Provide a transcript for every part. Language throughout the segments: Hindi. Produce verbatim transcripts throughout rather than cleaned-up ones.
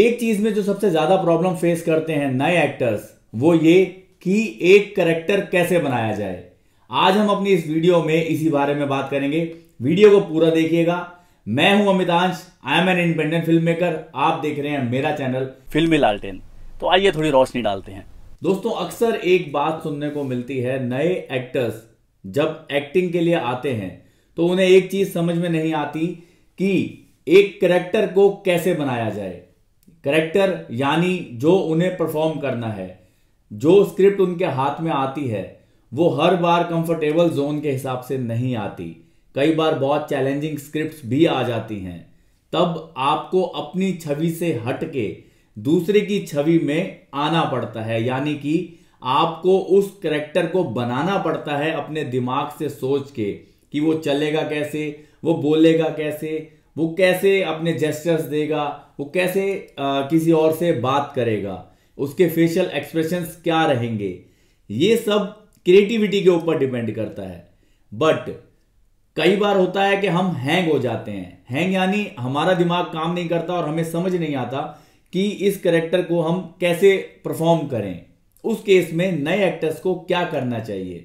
एक चीज में जो सबसे ज्यादा प्रॉब्लम फेस करते हैं नए एक्टर्स, वो ये कि एक कैरेक्टर कैसे बनाया जाए। आज हम अपनी इस वीडियो में इसी बारे में बात करेंगे। वीडियो को पूरा देखिएगा। मैं हूं Amitansh, I am an independent film maker. आप देख रहे हैं मेरा चैनल फिल्मी लालटेन। तो आइए थोड़ी रोशनी डालते हैं। दोस्तों, अक्सर एक बात सुनने को मिलती है, नए एक्टर्स जब एक्टिंग के लिए आते हैं तो उन्हें एक चीज समझ में नहीं आती कि एक कैरेक्टर को कैसे बनाया जाए। कैरेक्टर यानी जो उन्हें परफॉर्म करना है, जो स्क्रिप्ट उनके हाथ में आती है, वो हर बार कंफर्टेबल जोन के हिसाब से नहीं आती। कई बार बहुत चैलेंजिंग स्क्रिप्ट्स भी आ जाती हैं। तब आपको अपनी छवि से हटके दूसरे की छवि में आना पड़ता है, यानी कि आपको उस कैरेक्टर को बनाना पड़ता है अपने दिमाग से सोच के कि वो चलेगा कैसे, वो बोलेगा कैसे, वो कैसे अपने जेस्चर्स देगा, वो कैसे आ, किसी और से बात करेगा, उसके फेशियल एक्सप्रेशंस क्या रहेंगे। ये सब क्रिएटिविटी के ऊपर डिपेंड करता है। बट कई बार होता है कि हम हैंग हो जाते हैं। हैंग यानी हमारा दिमाग काम नहीं करता और हमें समझ नहीं आता कि इस कैरेक्टर को हम कैसे परफॉर्म करें। उस केस में नए एक्टर्स को क्या करना चाहिए,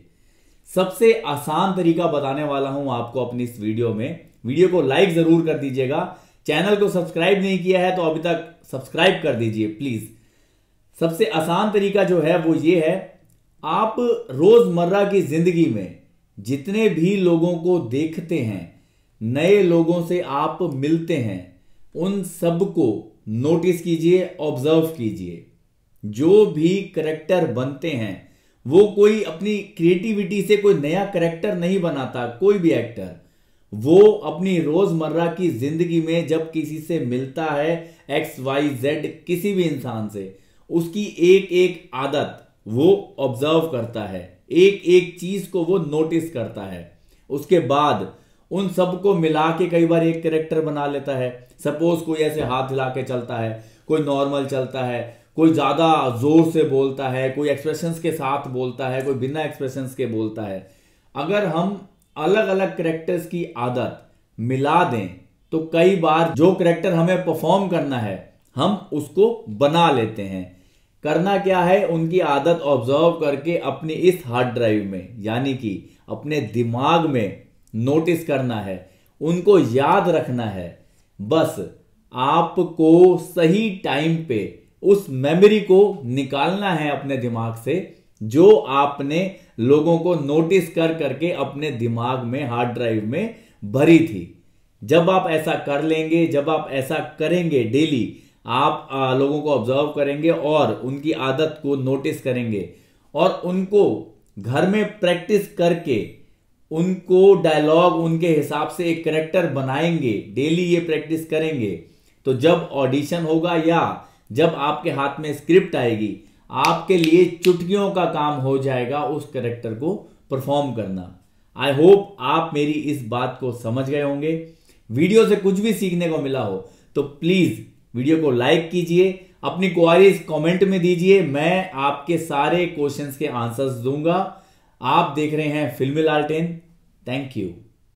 सबसे आसान तरीका बताने वाला हूं आपको अपनी इस वीडियो में। वीडियो को लाइक जरूर कर दीजिएगा। चैनल को सब्सक्राइब नहीं किया है तो अभी तक सब्सक्राइब कर दीजिए प्लीज। सबसे आसान तरीका जो है वो ये है, आप रोजमर्रा की जिंदगी में जितने भी लोगों को देखते हैं, नए लोगों से आप मिलते हैं, उन सबको नोटिस कीजिए, ऑब्जर्व कीजिए। जो भी कैरेक्टर बनते हैं वो कोई अपनी क्रिएटिविटी से कोई नया कैरेक्टर नहीं बनाता। कोई भी एक्टर वो अपनी रोजमर्रा की जिंदगी में जब किसी से मिलता है, एक्स वाई जेड किसी भी इंसान से, उसकी एक एक आदत वो ऑब्जर्व करता है, एक एक चीज को वो नोटिस करता है। उसके बाद उन सबको मिला के कई बार एक कैरेक्टर बना लेता है। सपोज कोई ऐसे हाथ हिला के चलता है, कोई नॉर्मल चलता है, कोई ज्यादा जोर से बोलता है, कोई एक्सप्रेशंस के साथ बोलता है, कोई बिना एक्सप्रेशंस के बोलता है। अगर हम अलग अलग कैरेक्टर्स की आदत मिला दें तो कई बार जो कैरेक्टर हमें परफॉर्म करना है हम उसको बना लेते हैं। करना क्या है, उनकी आदत ऑब्जर्व करके अपनी इस हार्ड ड्राइव में, यानी कि अपने दिमाग में नोटिस करना है, उनको याद रखना है। बस आपको सही टाइम पे उस मेमोरी को निकालना है अपने दिमाग से, जो आपने लोगों को नोटिस कर करके अपने दिमाग में, हार्ड ड्राइव में भरी थी। जब आप ऐसा कर लेंगे, जब आप ऐसा करेंगे डेली, आप आ, लोगों को ऑब्जर्व करेंगे और उनकी आदत को नोटिस करेंगे और उनको घर में प्रैक्टिस करके उनको डायलॉग उनके हिसाब से एक कैरेक्टर बनाएंगे। डेली ये प्रैक्टिस करेंगे तो जब ऑडिशन होगा या जब आपके हाथ में स्क्रिप्ट आएगी, आपके लिए चुटकियों का काम हो जाएगा उस कैरेक्टर को परफॉर्म करना। आई होप आप मेरी इस बात को समझ गए होंगे। वीडियो से कुछ भी सीखने को मिला हो तो प्लीज वीडियो को लाइक कीजिए, अपनी क्वेरीज कमेंट में दीजिए, मैं आपके सारे क्वेश्चंस के आंसर्स दूंगा। आप देख रहे हैं फिल्मी लालटेन। Thank you.